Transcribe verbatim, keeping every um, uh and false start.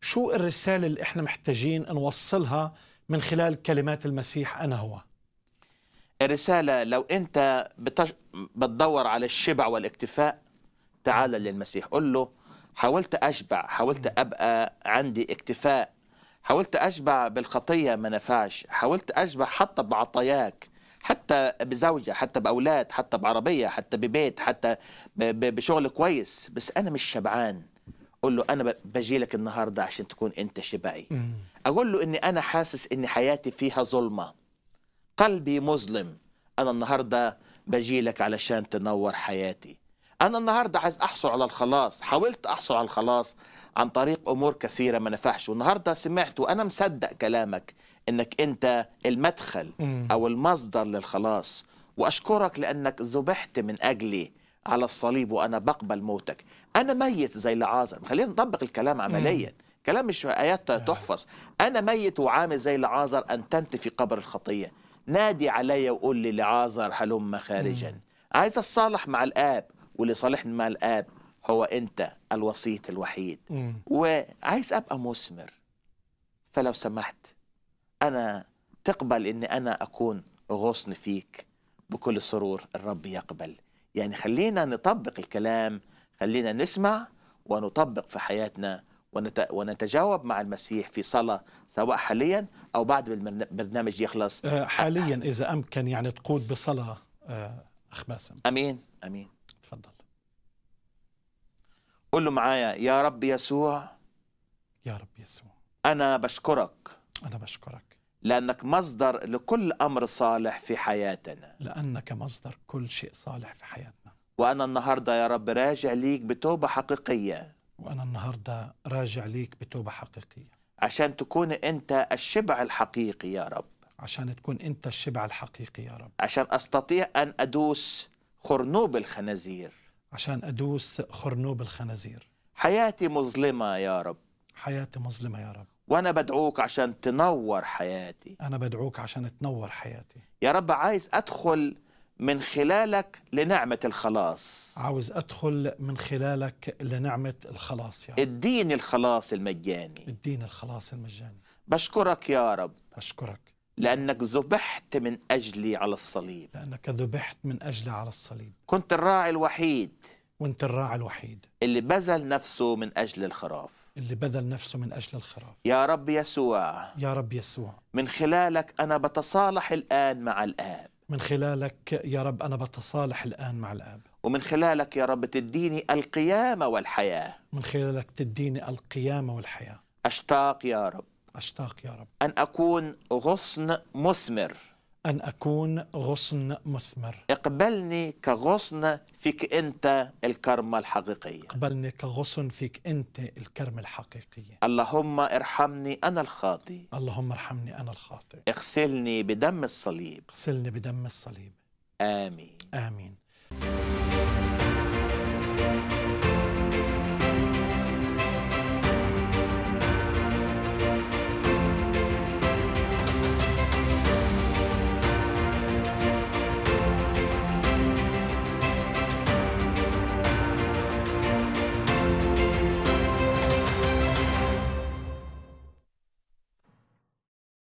شو الرسالة اللي احنا محتاجين نوصلها من خلال كلمات المسيح أنا هو؟ الرسالة لو أنت بتش... بتدور على الشبع والاكتفاء، تعال للمسيح، قل له حاولت أشبع، حاولت أبقى عندي اكتفاء، حاولت أشبع بالخطية ما نفعش، حاولت أشبع حتى بعطاياك، حتى بزوجة، حتى بأولاد، حتى بعربية، حتى ببيت، حتى بشغل كويس، بس أنا مش شبعان. أقول له أنا بجيلك النهاردة عشان تكون أنت شبعي. أقول له أني أنا حاسس أن حياتي فيها ظلمة، قلبي مظلم، أنا النهاردة بجيلك علشان تنور حياتي. أنا النهاردة عايز أحصل على الخلاص، حاولت أحصل على الخلاص عن طريق أمور كثيرة ما نفعش، والنهاردة سمعت وأنا مصدق كلامك أنك أنت المدخل أو المصدر للخلاص، وأشكرك لأنك ذبحت من أجلي على الصليب وأنا بقبل موتك. أنا ميت زي لعازر، خلينا نطبق الكلام عمليا، كلام مش آيات تحفظ. أنا ميت وعامل زي لعازر أن تنت في قبر الخطية، نادي علي وقول لي لعازر هلم خارجا. عايز الصالح مع الآب، واللي صالحني مع الآب هو أنت الوسيط الوحيد. وعايز أبقى مثمر، فلو سمحت أنا تقبل أن أنا أكون غصن فيك بكل سرور. الرب يقبل. يعني خلينا نطبق الكلام، خلينا نسمع ونطبق في حياتنا، ونتجاوب مع المسيح في صلاة سواء حاليا أو بعد البرنامج يخلص. حاليا إذا أمكن يعني تقود بصلاة أخ باسم. أمين أمين. تفضل. قل له معايا، يا رب يسوع، يا رب يسوع، أنا بشكرك، أنا بشكرك لأنك مصدر لكل أمر صالح في حياتنا، لأنك مصدر كل شيء صالح في حياتنا. وأنا النهاردة يا رب راجع ليك بتوبة حقيقية، وأنا النهاردة راجع ليك بتوبة حقيقية، عشان تكون أنت الشبع الحقيقي يا رب، عشان تكون أنت الشبع الحقيقي يا رب، عشان أستطيع أن أدوس خرنوب الخنازير، عشان أدوس خرنوب الخنازير. حياتي مظلمة يا رب، حياتي مظلمة يا رب، وأنا بدعوك عشان تنور حياتي، أنا بدعوك عشان تنور حياتي يا رب. عايز أدخل من خلالك لنعمة الخلاص، عاوز أدخل من خلالك لنعمة الخلاص يا رب. اديني الخلاص المجاني، اديني الخلاص المجاني. بشكرك يا رب، بشكرك لأنك ذبحت من أجلي على الصليب، لأنك ذبحت من أجلي على الصليب. كنت الراعي الوحيد، وانت الراعي الوحيد اللي بذل نفسه من أجل الخراف، اللي بذل نفسه من أجل الخراف. يا رب يسوع، يا رب يسوع، من خلالك أنا بتصالح الآن مع الآب، من خلالك يا رب أنا بتصالح الآن مع الآب، ومن خلالك يا رب تديني القيامة والحياة، من خلالك تديني القيامة والحياة. أشتاق يا رب، أشتاق يا رب أن أكون غصن مثمر، أن أكون غصن مثمر. اقبلني كغصن فيك أنت الكرمة الحقيقية، اقبلني كغصن فيك أنت الكرمة الحقيقية. اللهم ارحمني أنا الخاطئ، اللهم ارحمني أنا الخاطئ. اغسلني بدم الصليب، اغسلني بدم الصليب. آمين آمين.